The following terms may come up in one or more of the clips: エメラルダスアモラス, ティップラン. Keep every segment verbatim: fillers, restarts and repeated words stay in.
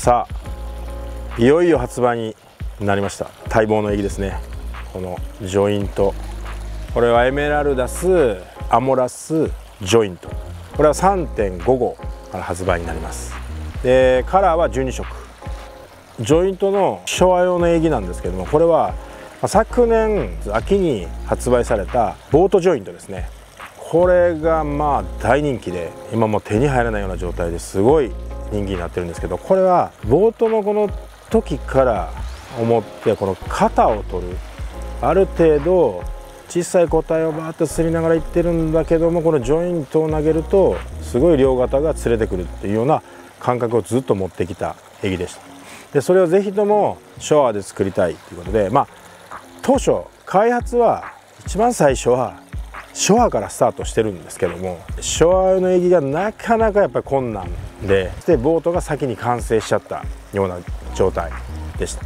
さあいよいよ発売になりました。待望のエギですね。このジョイント、これはエメラルダスアモラスジョイント、これは さんてんご 号から発売になります。でカラーはじゅうにしょく、ジョイントの昭和用のエギなんですけども、これは昨年秋に発売されたボートジョイントですね。これがまあ大人気で、今もう手に入らないような状態ですごい人気になってるんですけど、これはボートのこの時から思って、この肩を取る、ある程度小さい個体をバーッとすりながらいってるんだけども、このジョイントを投げるとすごい両肩が連れてくるっていうような感覚をずっと持ってきたエギでした。でそれをぜひともショアで作りたいということで、まあ当初開発は一番最初はショアからスタートしてるんですけども、ショアのエギがなかなかやっぱり困難で、そしてボートが先に完成しちゃったような状態でした。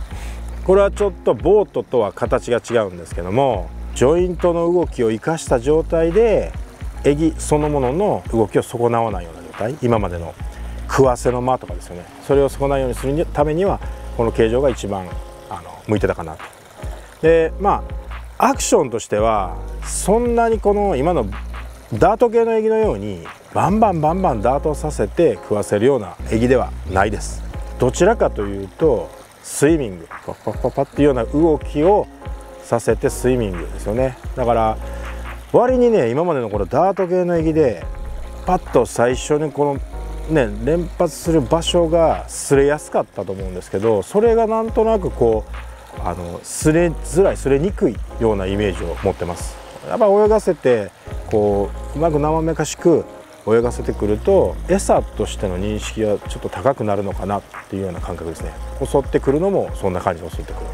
これはちょっとボートとは形が違うんですけども、ジョイントの動きを生かした状態でエギそのものの動きを損なわないような状態、今までの食わせの間とかですよね、それを損ないようにするためにはこの形状が一番あの向いてたかなと。でまあアクションとしてはそんなにこの今のダート系のエギのようにバンバンバンバンダートをさせて食わせるようなエギではないです。どちらかというとスイミングパッパッパッパっていうような動きをさせてスイミングですよね。だから割にね、今までのこのダート系のエギでパッと最初にこのね連発する場所が擦れやすかったと思うんですけど、それがなんとなくこうあの擦れづらい、擦れにくいようなイメージを持ってます。やっぱ泳がせてこううまく生めかしく泳がせてくると餌としての認識がちょっと高くなるのかなっていうような感覚ですね。襲ってくるのもそんな感じで襲ってくる。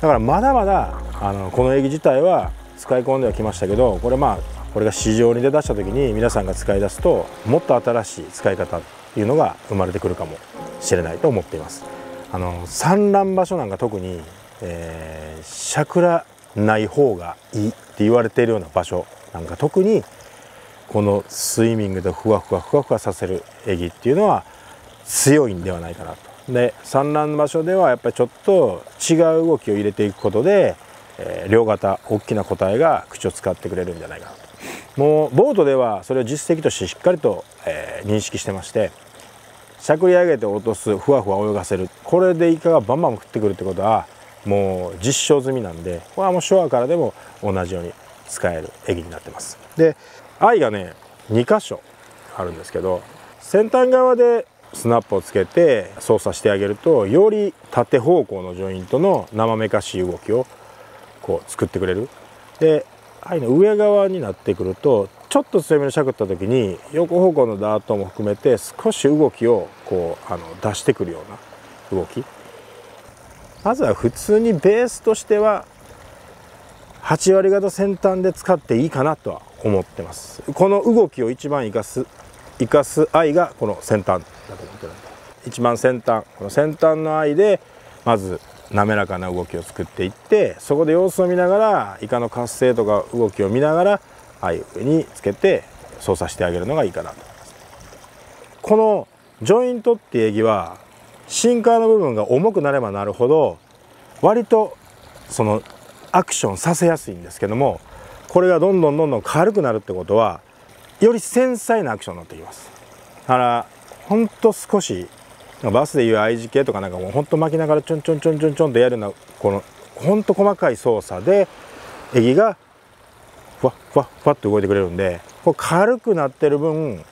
だからまだまだあのこのエギ自体は使い込んではきましたけど、これまあこれが市場に出だした時に皆さんが使い出すと、もっと新しい使い方っていうのが生まれてくるかもしれないと思っています。あの産卵場所なんか特に、えー、しゃくらない方がいいって言われているような場所なんか特に、このスイミングでふわふわふわふわさせるエギっていうのは強いんではないかなと。で産卵場所ではやっぱりちょっと違う動きを入れていくことで、えー、両肩大きな個体が口を使ってくれるんじゃないかなと。もうボートではそれを実績としてしっかりと、えー、認識してまして、しゃくり上げて落とす、ふわふわ泳がせる、これでイカがバンバン食ってくるってことはもう実証済みなんで、これはもうショアからでも同じように使えるエギになってます。で愛がねにかしょあるんですけど、先端側でスナップをつけて操作してあげると、より縦方向のジョイントの生めかしい動きをこう作ってくれる。で愛の上側になってくると、ちょっと強めにしゃくった時に横方向のダートも含めて少し動きをこうあの出してくるような動き。まずは普通にベースとしてははちわりがた先端で使っていいかなとは思ってます。この動きを一番生かす生かす愛がこの先端だと思ってるんで、一番先端、この先端の愛でまず滑らかな動きを作っていって、そこで様子を見ながらイカの活性とか動きを見ながら愛を上につけて操作してあげるのがいいかなと思います。このジョイントっていうエギは深海の部分が重くなればなるほど割とそのアクションさせやすいんですけども、これがどんどんどんどん軽くなるってことはより繊細なアクションになってきます。だからほんと少しバスでいう I 字形とかなんかもうほんと巻きながらちょんちょんちょんちょんちょんとやるような、このほんと細かい操作でエギがふわふわふわって動いてくれるんで、こう軽くなってる分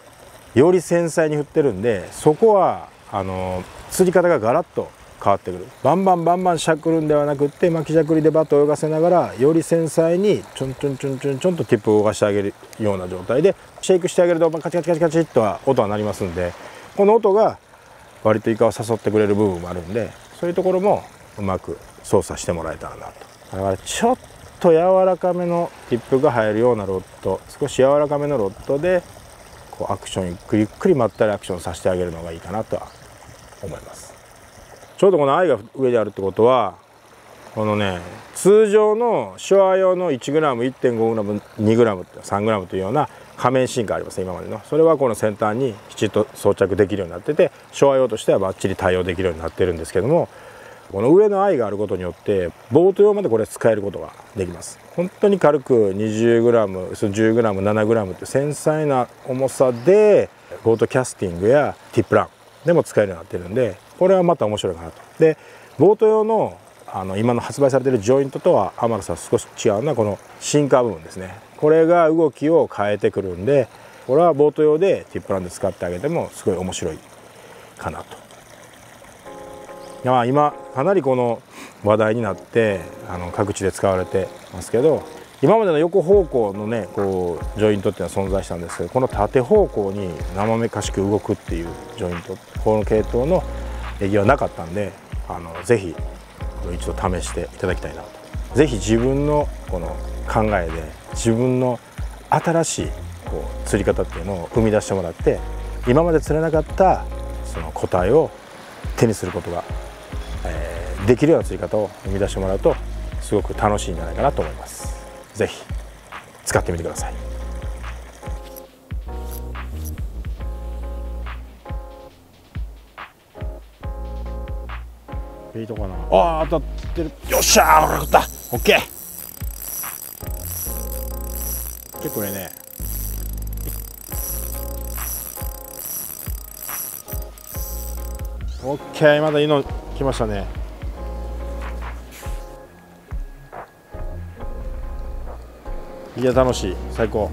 より繊細に振ってるんで、そこはあの釣り方がガラッと変わってくる。バンバンバンバンしゃくるんではなくって、巻きしゃくりでバッと泳がせながらより繊細にちょんちょんちょんちょんちょんとティップを動かしてあげるような状態でシェイクしてあげるとカチカチカチカチッとは音は鳴りますんで、この音が割とイカを誘ってくれる部分もあるんで、そういうところもうまく操作してもらえたらなと。だからちょっとちょっと柔らかめのティップが入るようなロット、少し柔らかめのロットでこうアクションゆっくりゆっくりまったりアクションさせてあげるのがいいかなとは思います。ちょうどこの愛が上であるってことは、このね通常のショア用の いちグラム、いってんごグラム、にグラム、さんグラムというような仮面芯がありますね、今までの。それはこの先端にきちっと装着できるようになってて、昭和用としてはバッチリ対応できるようになってるんですけども、この上の愛があることによってボート用までこれ使えることができます。本当に軽く にじゅうグラム、じゅうグラム、ななグラムって繊細な重さでボートキャスティングやティップランでも使えるようになってるんで、これはまた面白いかなと。でボート用のあの今の発売されてるジョイントとは天野さん少し違うのはこのシンカー部分ですね。これが動きを変えてくるんで、これはボート用でティップランで使ってあげてもすごい面白いかなと。いや今かなりこの話題になってあの各地で使われてますけど、今までの横方向のねこうジョイントっていうのは存在したんですけど、この縦方向に生めかしく動くっていうジョイント、この系統のエギはなかったんで、あのぜひ一度試していただきたいなと。ぜひ自分のこの考えで自分の新しいこう釣り方っていうのを生み出してもらって、今まで釣れなかったその個体を手にすることが、えー、できるような釣り方を生み出してもらうとすごく楽しいんじゃないかなと思います。ぜひ使ってみてください。いいとこかな。ああ当たってる。よっしゃー、ほら食った。オッケー。結構いいね。オッケー、まだいいの来ましたね。いや楽しい、最高。